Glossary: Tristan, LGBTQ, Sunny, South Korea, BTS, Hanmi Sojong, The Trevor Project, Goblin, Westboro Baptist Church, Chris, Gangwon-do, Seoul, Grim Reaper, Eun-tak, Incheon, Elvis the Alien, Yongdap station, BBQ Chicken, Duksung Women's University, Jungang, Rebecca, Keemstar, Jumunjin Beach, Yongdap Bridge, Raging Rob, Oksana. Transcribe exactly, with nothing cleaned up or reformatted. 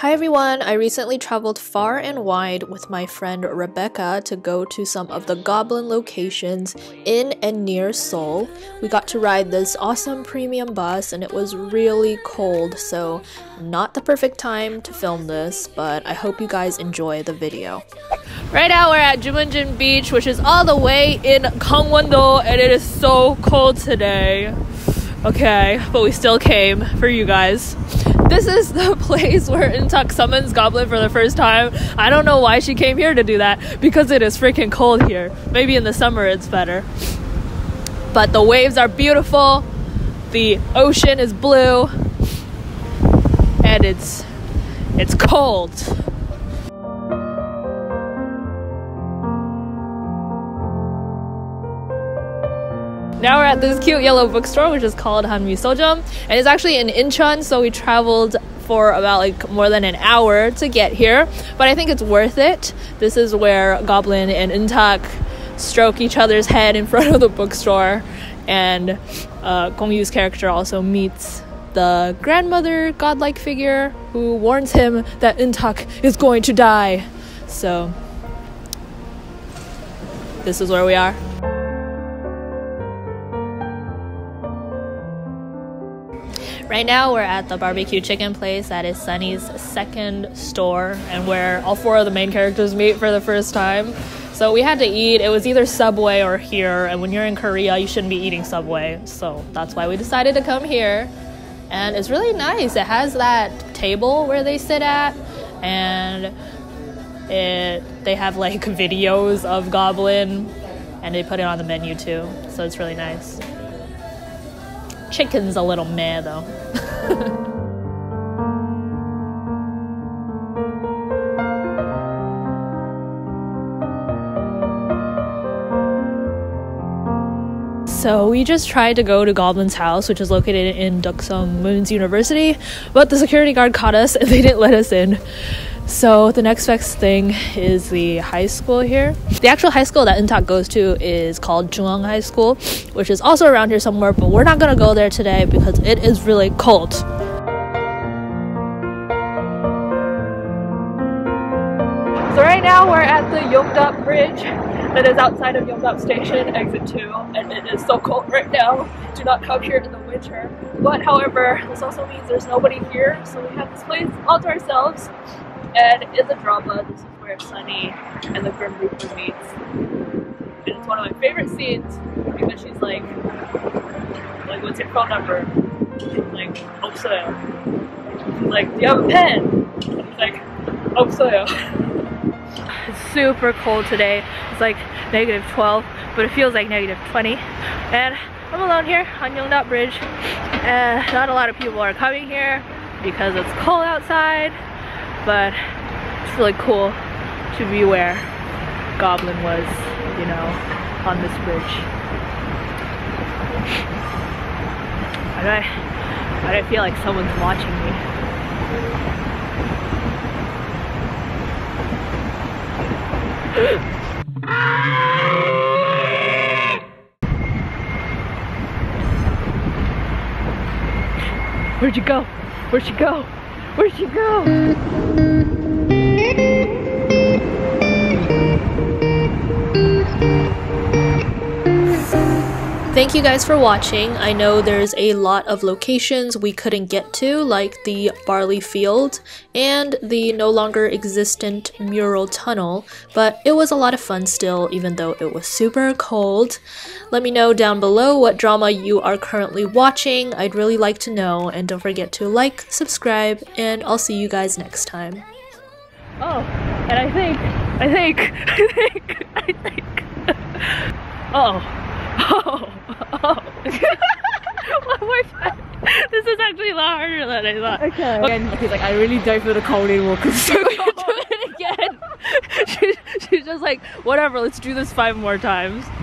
Hi everyone, I recently traveled far and wide with my friend Rebecca to go to some of the Goblin locations in and near Seoul. We got to ride this awesome premium bus and it was really cold, so not the perfect time to film this, but I hope you guys enjoy the video. Right now we're at Jumunjin Beach, which is all the way in Gangwon-do, and it is so cold today. Okay, but we still came for you guys. This is the place where Eun-tak summons Goblin for the first time. I don't know why she came here to do that, because it is freaking cold here. Maybe in the summer it's better. But the waves are beautiful. The ocean is blue. And it's it's cold. Now we're at this cute yellow bookstore, which is called Hanmi Sojong, and it's actually in Incheon, so we traveled for about like more than an hour to get here, but I think it's worth it. This is where Goblin and Eun-tak stroke each other's head in front of the bookstore, and uh, Gong Yu's character also meets the grandmother godlike figure who warns him that Eun-tak is going to die. So this is where we are. Right now we're at the B B Q Chicken place that is Sunny's second store, and where all four of the main characters meet for the first time. So we had to eat. It was either Subway or here, and when you're in Korea you shouldn't be eating Subway, so that's why we decided to come here. And it's really nice. It has that table where they sit at, and it they have like videos of Goblin, and they put it on the menu too, so it's really nice. Chicken's a little meh though. So we just tried to go to Goblin's house, which is located in Duksung Women's University, but the security guard caught us and they didn't let us in. So the next best thing is the high school here. The actual high school that Eun-tak goes to is called Jungang High School, which is also around here somewhere, but we're not gonna go there today because it is really cold. So right now we're at the Yongdap Bridge that is outside of Yongdap station, exit two, and it is so cold right now. Do not come here in the winter. But however, this also means there's nobody here, so we have this place all to ourselves. And in the drama, this is where Sunny and the Grim Reaper meets. And it's one of my favorite scenes because she's like, like, what's your phone number? She's like, Oksana. She's like, do you have a pen? And he's like, Oksana. It's super cold today. It's like negative twelve, but it feels like negative twenty. And I'm alone here on Yongdap Bridge. And not a lot of people are coming here because it's cold outside. But it's really cool to be where Goblin was, you know, on this bridge. Why do I, why do I feel like someone's watching me? Where'd you go? Where'd you go? Where'd she go? Thank you guys for watching. I know there's a lot of locations we couldn't get to, like the barley field and the no longer existent mural tunnel, but it was a lot of fun still, even though it was super cold. Let me know down below what drama you are currently watching. I'd really like to know, and don't forget to like, subscribe, and I'll see you guys next time. Oh, and I think, I think, I think, I think, oh. Oh, oh. This is actually a lot harder than I thought. Okay. Again, he's like, I really don't feel the cold anymore because it's so cold. Do it again. She, she's just like, whatever, let's do this five more times.